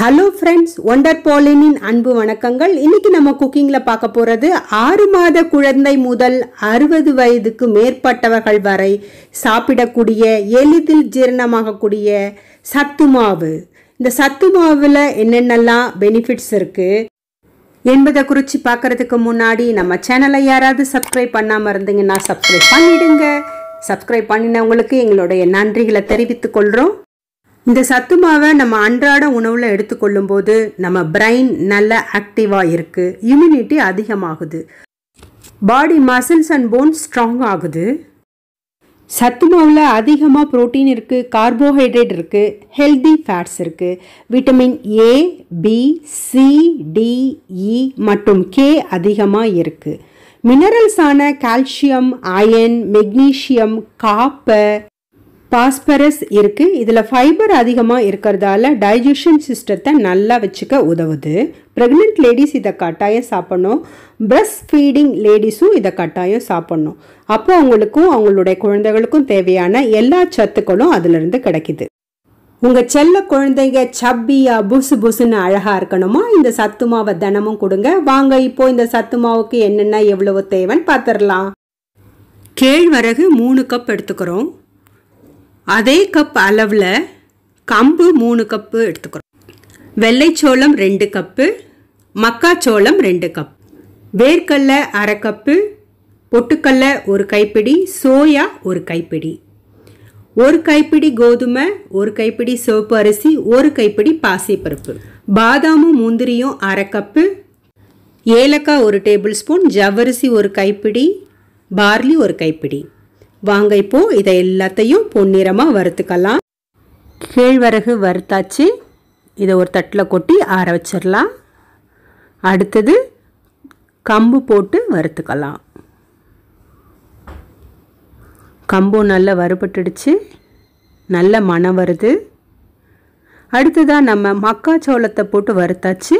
Hello friends wonder पॉलिनिन अन्बु वणक्कंगल इन्नैक्कु नम्म कुकिंगल पार्क्क पोறது 6 மாத குழந்தை முதல் 60 வயதுக்கு மேற்பட்டவர்கள் வரை சாப்பிடக்கூடிய எளிதில் ஜீரணமாகக்கூடிய சத்துமாவு இந்த சத்துமாவுல என்னென்னலாம் பெனிஃபிட்ஸ் இருக்கு என்பதை குறித்து பார்க்கிறதுக்கு முன்னாடி நம்ம சேனலை யாராவது சப்ஸ்கிரைப் பண்ணாம இருந்தீங்கன்னா சப்ஸ்கிரைப் பண்ணிடுங்க சப்ஸ்கிரைப் பண்ணினவங்களுக்கு எங்களுடைய நன்றிகளை தெரிவித்துக் கொள்றோம் இந்த சத்து மாவை நம்ம அன்றாட உணவுல எடுத்துக்கொள்ளும்போது நம்ம பிரைன் நல்ல ஆக்டிவா இருக்கு இம்யூனிட்டி அதிகமாகுது body muscles and bones strong ஆகுது சத்து மாவுல அதிகமாக புரோட்டீன் இருக்கு கார்போஹைட்ரேட் இருக்கு ஹெல்தி ஃபேட்ஸ் இருக்கு vitamin A B C D E மற்றும் கே அதிகமாக இருக்கு மினரல்ஸான calcium iron magnesium copper phosphorus இருக்கு இதில் ஃபைபர் அதிகமாக இருக்கிறதால டைஜஷன் சிஸ்டத்தை நல்லா வச்சுக்க உதவுது ப்ரெக்னென்ட் லேடிஸ் இதை கட்டாயம் சாப்பிடணும் பிரஸ்ட் ஃபீடிங் லேடிஸும் இதை கட்டாயம் சாப்பிடணும் அப்போ அவங்களுக்கும் அவங்களுடைய குழந்தைகளுக்கும் தேவையான எல்லா சத்துக்களும் அதிலிருந்து கிடைக்குது உங்கள் செல்ல குழந்தைங்க சப்பியா புசு புசுன்னு அழகாக இருக்கணுமா இந்த சத்து மாவை தினமும் கொடுங்க வாங்க இப்போ இந்த சத்து மாவுக்கு என்னென்ன எவ்வளவு தேவைன்னு பார்த்துடலாம் கேழ்வரகு 3 கப் எடுத்துக்கிறோம் அதே கப் அளவில் கம்பு 3 கப்பு எடுத்துக்கிறோம் வெள்ளைச்சோளம் 2 கப்பு மக்காச்சோளம் 2 கப் வேர்க்கடலை 1/2 கப்பு பொட்டுக்கடலை 1 கைப்பிடி சோயா 1 கைப்பிடி 1 கைப்பிடி கோதுமை 1 கைப்பிடி சிவப்பு அரிசி 1 கைப்பிடி பாசிப்பருப்பு பாதாமும் முந்திரியும் 1/2 கப்பு ஏலக்காய் 1 டேபிள் ஸ்பூன் ஜவ்வரிசி 1 கைப்பிடி பார்லி 1 கைப்பிடி வாங்க இப்போ இதை எல்லாத்தையும் பொன்னிறமாக வறுத்துக்கலாம் கேழ்வரகு வறுத்தாச்சு இதை ஒரு தட்டில் கொட்டி ஆற வச்சிடலாம் அடுத்தது கம்பு போட்டு வறுத்துக்கலாம் கம்பும் நல்லா வறுபட்டுடுச்சு நல்ல மணம் வருது அடுத்ததாக நம்ம மக்காச்சோளத்தை போட்டு வறுத்தாச்சு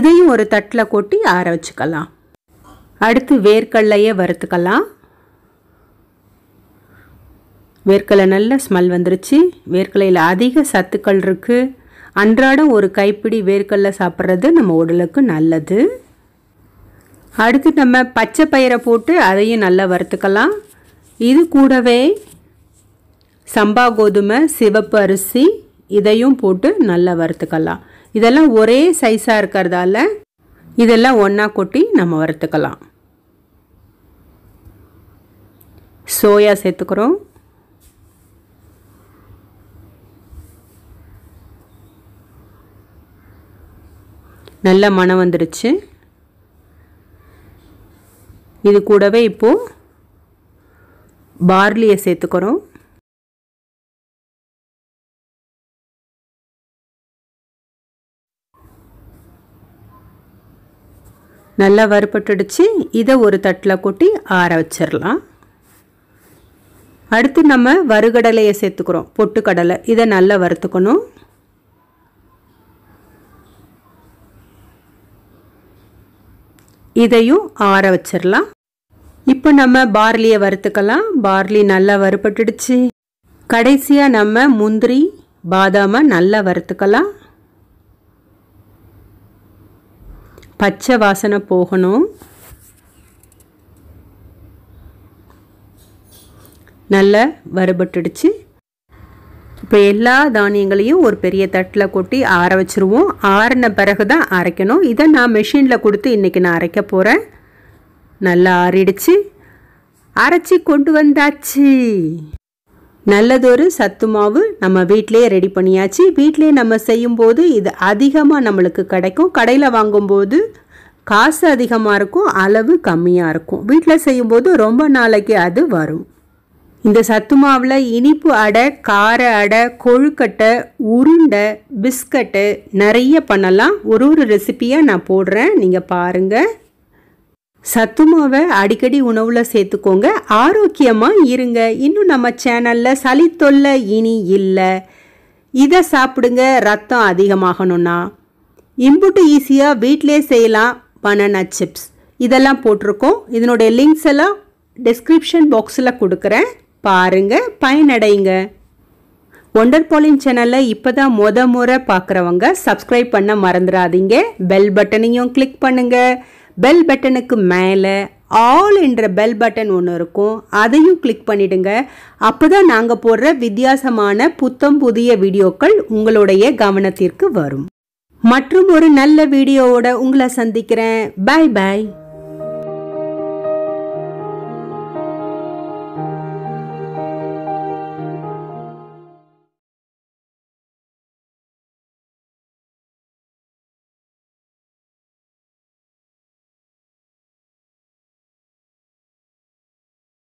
இதையும் ஒரு தட்டில் கொட்டி ஆற வச்சுக்கலாம் அடுத்து வேர்க்கடலையை வறுத்துக்கலாம் வேர்க்கடலை நல்ல ஸ்மெல் வந்துருச்சு வேர்க்கடலையில் அதிக சத்துக்கள் இருக்குது அன்றாடம் 1 கைப்பிடி வேர்க்கடலை சாப்பிட்றது நம்ம உடலுக்கு நல்லது அடுத்து நம்ம பச்சை பயிரை போட்டு அதையும் நல்லா வறுத்துக்கலாம் இது கூடவே சம்பா கோதுமை சிவப்பு அரிசி இதையும் போட்டு நல்லா வறுத்துக்கலாம் இதெல்லாம் ஒரே சைஸாக இருக்கிறதால இதெல்லாம் ஒன்றா கொட்டி நம்ம வறுத்துக்கலாம் சோயா சேர்த்துக்கிறோம் நல்ல மனம் வந்துருச்சு இது கூடவே இப்போது பார்லியை சேர்த்துக்கிறோம் நல்லா வறுபட்டுடுச்சு இதை ஒரு தட்டில் கொட்டி ஆற வச்சிடலாம் அடுத்து நம்ம வறுகடலையை சேர்த்துக்கிறோம் பொட்டுக்கடலை இதை நல்லா வறுத்துக்கணும் இதையும் ஆற வச்சிடலாம் இப்போ நம்ம பார்லியை வறுத்துக்கலாம் பார்லி நல்லா வறுபட்டுடுச்சு கடைசியாக நம்ம முந்திரி பாதாமை நல்லா வறுத்துக்கலாம் பச்சை வாசனை போகணும் நல்லா வறுபட்டுடுச்சு இப்போ எல்லா தானியங்களையும் ஒரு பெரிய தட்டில் கொட்டி ஆற வச்சுருவோம் ஆறின பிறகு தான் அரைக்கணும் இதை நான் மெஷினில் கொடுத்து இன்றைக்கி நான் அரைக்க போகிறேன் நல்லா ஆறிடுச்சு அரைச்சி கொண்டு வந்தாச்சு நல்லதொரு சத்து மாவு நம்ம வீட்டிலேயே ரெடி பண்ணியாச்சு வீட்டிலே நம்ம செய்யும்போது இது அதிகமாக நம்மளுக்கு கிடைக்கும் கடையில் வாங்கும்போது காசு அதிகமாக இருக்கும் அளவு கம்மியாக இருக்கும் வீட்டில் செய்யும்போது ரொம்ப நாளைக்கு அது வரும் இந்த சத்து மாவில் இனிப்பு அடை கார அடை கொழுக்கட்டை உருண்டை பிஸ்கட்டு நிறைய பண்ணலாம் ஒரு ஒரு ரெசிப்பியாக நான் போடுறேன் நீங்கள் பாருங்கள் சத்து மாவை அடிக்கடி உணவில் சேர்த்துக்கோங்க ஆரோக்கியமாக இருங்க இன்னும் நம்ம சேனலில் சளி தொல்லை இனி இல்லை இதை சாப்பிடுங்க ரத்தம் அதிகமாகணும்னா இம்புட்டு ஈஸியாக வீட்டிலே செய்யலாம் பனானா சிப்ஸ் இதெல்லாம் போட்டுருக்கோம். இதனுடைய லிங்க்ஸ் எல்லாம் டிஸ்கிரிப்ஷன் பாக்ஸில் கொடுக்குறேன், பாருங்கள், பயனடைங்க. ஒண்டர் பாலின் சேனலை இப்போ தான் முறை பார்க்குறவங்க சப்ஸ்கிரைப் பண்ண மறந்துடாதீங்க. பெல் பட்டனையும் கிளிக் பண்ணுங்கள். பெல் பட்டனுக்கு மேலே ஆல் என்ற பெல் பட்டன் ஒன்று இருக்கும், அதையும் கிளிக் பண்ணிடுங்க. அப்போ தான் நாங்கள் போடுற வித்தியாசமான புத்தம் புதிய வீடியோக்கள் உங்களுடைய கவனத்திற்கு வரும். மற்றும் ஒரு நல்ல வீடியோவோட உங்களை சந்திக்கிறேன். பாய் பாய்.